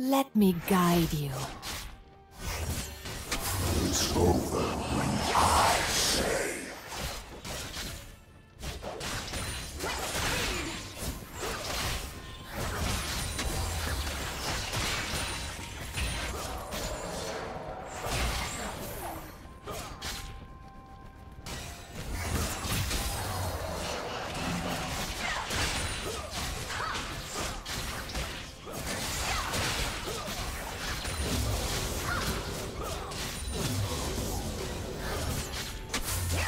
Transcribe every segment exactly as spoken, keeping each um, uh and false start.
Let me guide you. It's over when I say. Yeah.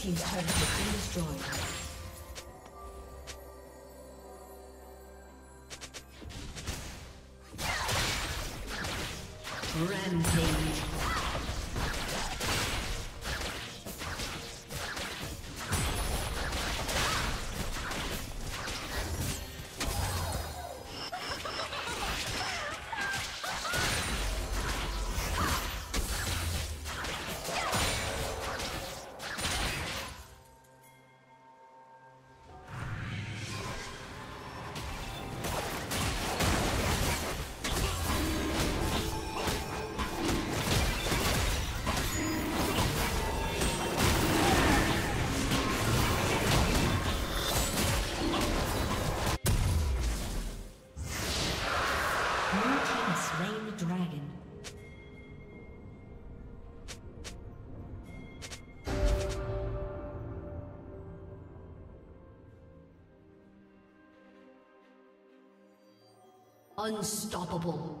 Team's turret has been destroyed. Unstoppable.